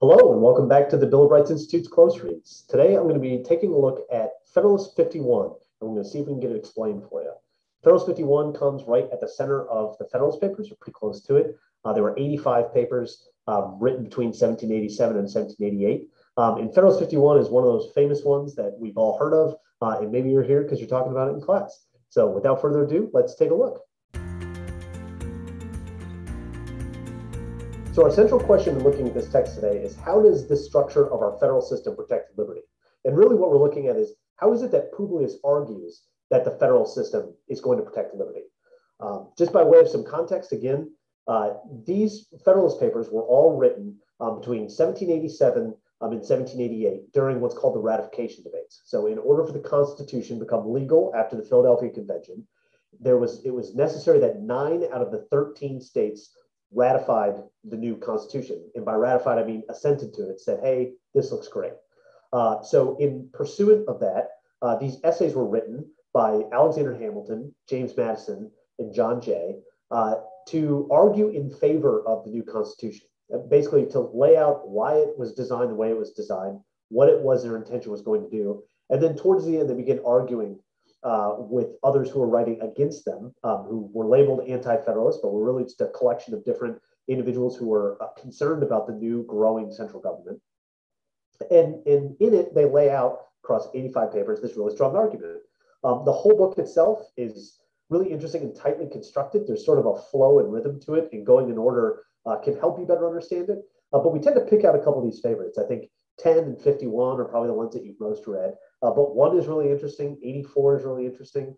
Hello and welcome back to the Bill of Rights Institute's Close Reads. Today I'm going to be taking a look at Federalist 51, and we're going to see if we can get it explained for you. Federalist 51 comes right at the center of the Federalist Papers, or pretty close to it. There were 85 papers written between 1787 and 1788. And Federalist 51 is one of those famous ones that we've all heard of, and maybe you're here because you're talking about it in class. So without further ado, let's take a look. So our central question in looking at this text today is, how does the structure of our federal system protect liberty? And really what we're looking at is, how is it that Publius argues that the federal system is going to protect liberty? Just by way of some context, again, these Federalist Papers were all written between 1787 and 1788 during what's called the ratification debates. So in order for the Constitution to become legal after the Philadelphia Convention, it was necessary that 9 out of the 13 states ratified the new Constitution. And by ratified, I mean assented to it, said, hey, this looks great. So in pursuit of that, these essays were written by Alexander Hamilton, James Madison, and John Jay to argue in favor of the new Constitution, basically to lay out why it was designed the way it was designed, what it was their intention was going to do. And then towards the end, they begin arguing with others who were writing against them, who were labeled anti-federalists, but were really just a collection of different individuals who were concerned about the new growing central government. And in it, they lay out across 85 papers this really strong argument. The whole book itself is really interesting and tightly constructed. There's sort of a flow and rhythm to it, and going in order can help you better understand it. But we tend to pick out a couple of these favorites. I think 10 and 51 are probably the ones that you've most read. But one is really interesting, 84 is really interesting,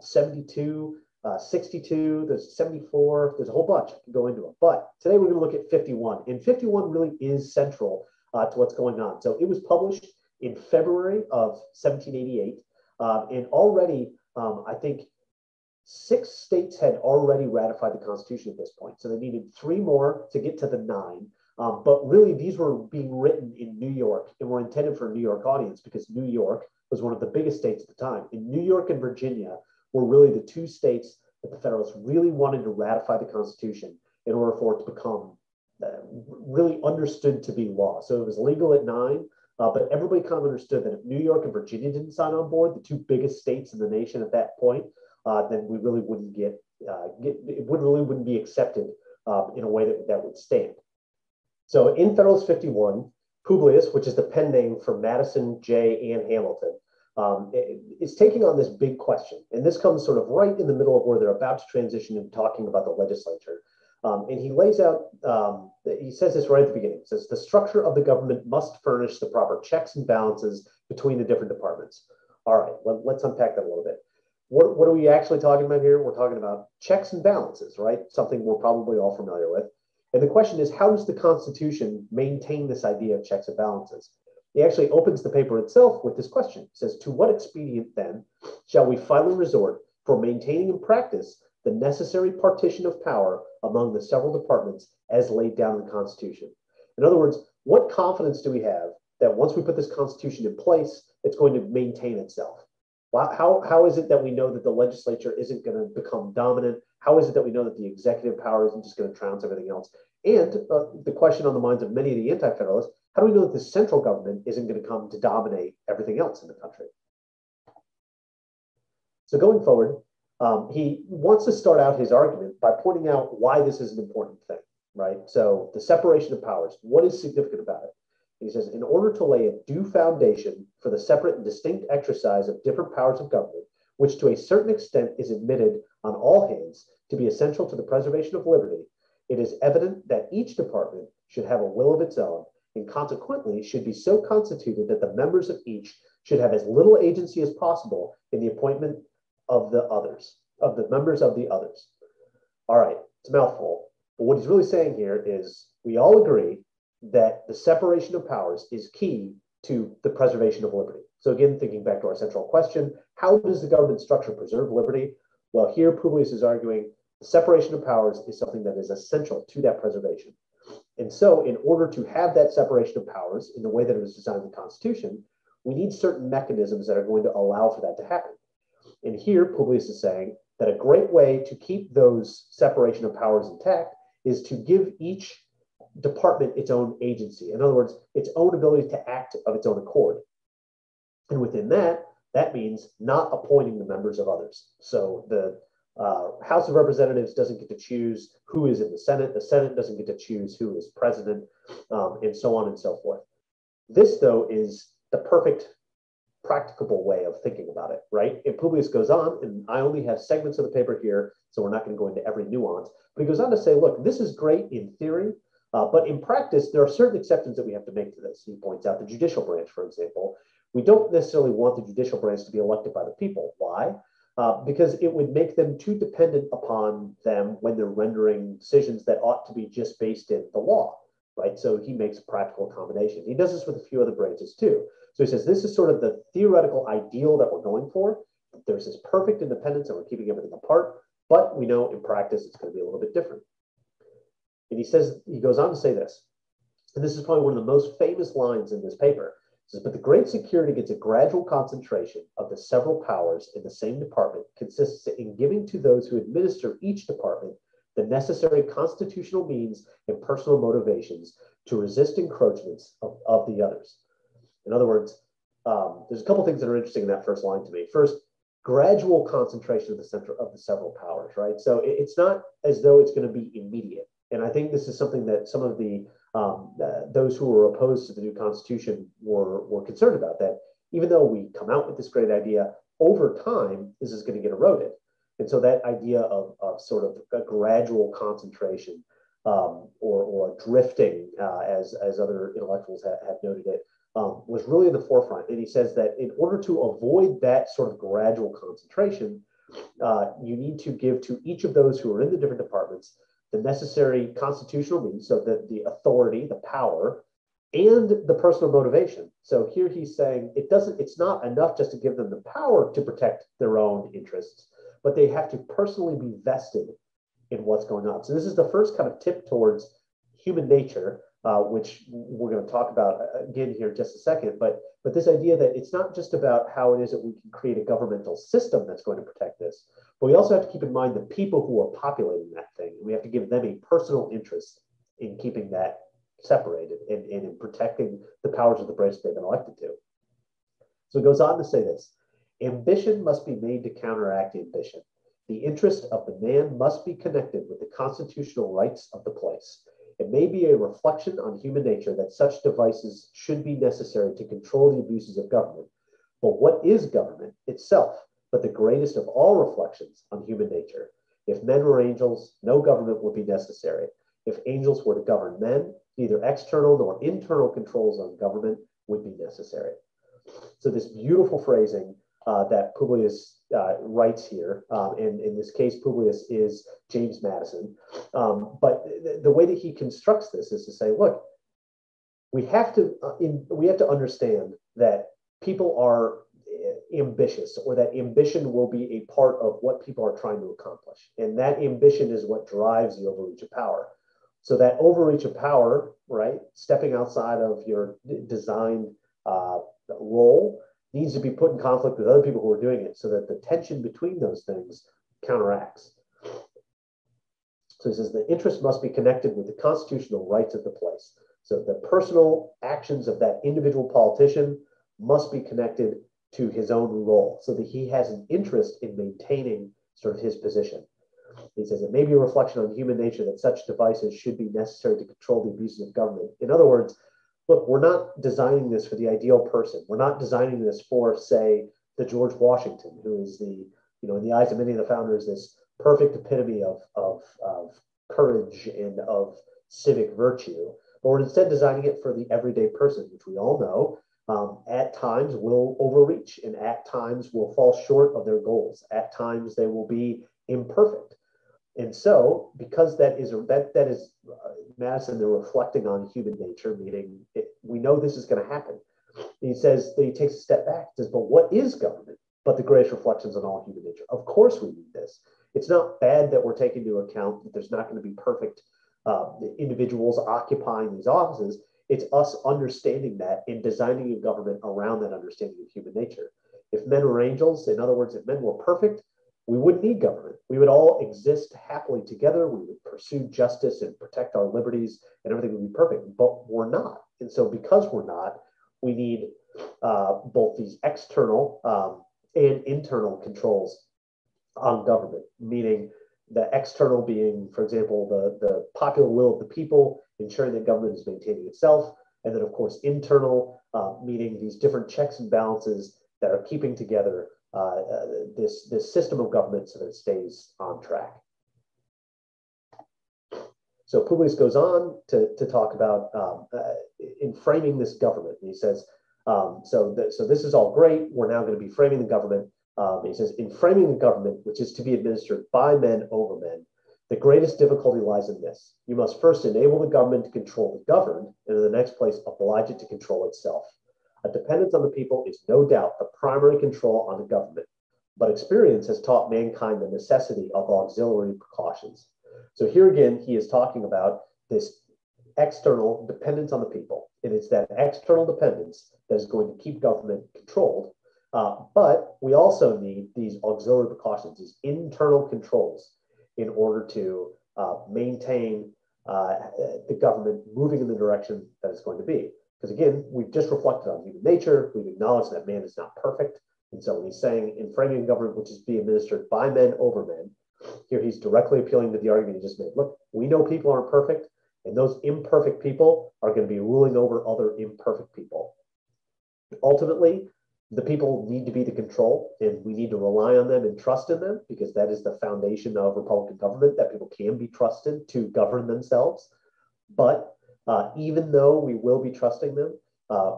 72, 62, there's 74, there's a whole bunch. I can go into it. But today we're going to look at 51. And 51 really is central to what's going on. So it was published in February of 1788. And already, I think 6 states had already ratified the Constitution at this point. So they needed 3 more to get to the 9. But really, these were being written in New York and were intended for a New York audience because New York was one of the biggest states at the time. And New York and Virginia were really the 2 states that the Federalists really wanted to ratify the Constitution in order for it to become really understood to be law. So it was legal at 9, but everybody kind of understood that if New York and Virginia didn't sign on board, the 2 biggest states in the nation at that point, then we really wouldn't it really wouldn't be accepted in a way that would stand. So in Federalist 51, Publius, which is the pen name for Madison, Jay, and Hamilton, is taking on this big question. And this comes sort of right in the middle of where they're about to transition and talking about the legislature. And he lays out, he says this right at the beginning. He says, the structure of the government must furnish the proper checks and balances between the different departments. All right, let's unpack that a little bit. What are we actually talking about here? We're talking about checks and balances, right? Something we're probably all familiar with. And the question is, how does the Constitution maintain this idea of checks and balances? He actually opens the paper itself with this question. He says, to what expedient then shall we finally resort for maintaining in practice the necessary partition of power among the several departments as laid down in the Constitution? In other words, what confidence do we have that once we put this Constitution in place, it's going to maintain itself? How is it that we know that the legislature isn't going to become dominant? How is it that we know that the executive power isn't just going to trounce everything else? And the question on the minds of many of the anti-federalists, how do we know that the central government isn't going to come to dominate everything else in the country? So going forward, he wants to start out his argument by pointing out why this is an important thing, right? So the separation of powers, what is significant about it? He says, in order to lay a due foundation for the separate and distinct exercise of different powers of government, which to a certain extent is admitted on all hands to be essential to the preservation of liberty, it is evident that each department should have a will of its own and consequently should be so constituted that the members of each should have as little agency as possible in the appointment of the others, of the members of the others. All right, it's a mouthful, but what he's really saying here is we all agree that the separation of powers is key to the preservation of liberty. So again, thinking back to our central question, how does the government structure preserve liberty? Well, here Publius is arguing the separation of powers is something that is essential to that preservation. And so in order to have that separation of powers in the way that it was designed in the Constitution, we need certain mechanisms that are going to allow for that to happen. And here Publius is saying that a great way to keep those separation of powers intact is to give each department its own agency. In other words, its own ability to act of its own accord. And within that, that means not appointing the members of others. So the House of Representatives doesn't get to choose who is in the Senate doesn't get to choose who is president, and so on and so forth. This, though, is the perfect practicable way of thinking about it, right? And Publius goes on, and I only have segments of the paper here, so we're not going to go into every nuance, but he goes on to say, look, this is great in theory, but in practice, there are certain exceptions that we have to make to this. He points out the judicial branch, for example. We don't necessarily want the judicial branch to be elected by the people. Why? Because it would make them too dependent upon them when they're rendering decisions that ought to be just based in the law, right? So he makes a practical accommodation. He does this with a few other branches too. So he says, this is sort of the theoretical ideal that we're going for. There's this perfect independence and we're keeping everything apart, but we know in practice, it's going to be a little bit different. And he says, he goes on to say this, and this is probably one of the most famous lines in this paper. He says, but the great security gets a gradual concentration of the several powers in the same department consists in giving to those who administer each department the necessary constitutional means and personal motivations to resist encroachments of the others. In other words, there's a couple things that are interesting in that first line to me. First, gradual concentration of the center of the several powers, right? So it's not as though it's going to be immediate. And I think this is something that some of the those who were opposed to the new Constitution were concerned about, that even though we come out with this great idea, over time, this is going to get eroded. And so that idea of sort of a gradual concentration or drifting, as other intellectuals have noted it, was really in the forefront. And he says that in order to avoid that sort of gradual concentration, you need to give to each of those who are in the different departments the necessary constitutional means, so that the authority, the power, and the personal motivation. So here he's saying it's not enough just to give them the power to protect their own interests, but they have to personally be vested in what's going on. So this is the first kind of tip towards human nature, which we're going to talk about again here in just a second, but this idea that it's not just about how it is that we can create a governmental system that's going to protect this, but we also have to keep in mind the people who are populating that thing. We have to give them a personal interest in keeping that separated and in protecting the powers of the branch they've been elected to. So it goes on to say this, ambition must be made to counteract ambition. The interest of the man must be connected with the constitutional rights of the place. It may be a reflection on human nature that such devices should be necessary to control the abuses of government. But what is government itself but the greatest of all reflections on human nature? If men were angels, no government would be necessary. If angels were to govern men, neither external nor internal controls on government would be necessary. So this beautiful phrasing that Publius writes here, and in this case, Publius is James Madison. But the way that he constructs this is to say, look, we have to understand that people are ambitious, or that ambition will be a part of what people are trying to accomplish, and that ambition is what drives the overreach of power. So that overreach of power, right, stepping outside of your designed role, needs to be put in conflict with other people who are doing it so that the tension between those things counteracts. So he says the interest must be connected with the constitutional rights of the place. So the personal actions of that individual politician must be connected to his own role so that he has an interest in maintaining sort of his position. He says it may be a reflection on human nature that such devices should be necessary to control the abuses of government. In other words, look, we're not designing this for the ideal person. We're not designing this for, say, the George Washington, who is in the eyes of many of the founders, this perfect epitome of courage and of civic virtue. But we're instead designing it for the everyday person, which we all know at times will overreach and at times will fall short of their goals. At times they will be imperfect. And so, because that is Madison, they're reflecting on human nature, meaning we know this is going to happen. And he says that he takes a step back, says, but what is government but the greatest reflections on all human nature? Of course we need this. It's not bad that we're taking into account that there's not going to be perfect individuals occupying these offices. It's us understanding that and designing a government around that understanding of human nature. If men were angels, in other words, if men were perfect, we wouldn't need government. We would all exist happily together. We would pursue justice and protect our liberties, and everything would be perfect, but we're not. And so because we're not, we need both these external and internal controls on government, meaning the external being, for example, the popular will of the people, ensuring that government is maintaining itself. And then, of course, internal, meaning these different checks and balances that are keeping together this system of government so that it stays on track. So Publius goes on to talk about in framing this government. And he says, so this is all great. We're now going to be framing the government. He says, in framing the government, which is to be administered by men over men, the greatest difficulty lies in this. You must first enable the government to control the governed, and in the next place, oblige it to control itself. A dependence on the people is no doubt the primary control on the government, but experience has taught mankind the necessity of auxiliary precautions. So here again, he is talking about this external dependence on the people, and it's that external dependence that is going to keep government controlled. But we also need these auxiliary precautions, these internal controls, in order to maintain the government moving in the direction that it's going to be. Because again, we've just reflected on human nature. We've acknowledged that man is not perfect. And so when he's saying in framing government, which is being administered by men over men, here he's directly appealing to the argument he just made. Look, we know people aren't perfect, and those imperfect people are going to be ruling over other imperfect people. Ultimately, the people need to be the control, and we need to rely on them and trust in them, because that is the foundation of Republican government, that people can be trusted to govern themselves. But even though we will be trusting them,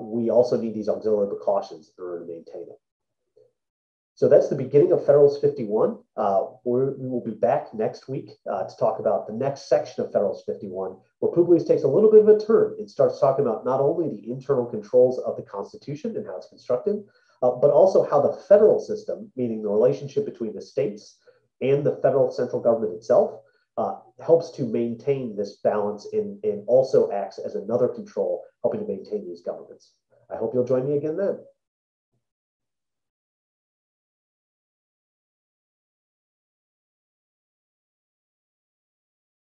we also need these auxiliary precautions in order to maintain it. So that's the beginning of Federalist 51. We will be back next week to talk about the next section of Federalist 51, where Publius takes a little bit of a turn and starts talking about not only the internal controls of the Constitution and how it's constructed, but also how the federal system, meaning the relationship between the states and the federal central government itself, helps to maintain this balance and also acts as another control, helping to maintain these governments. I hope you'll join me again then.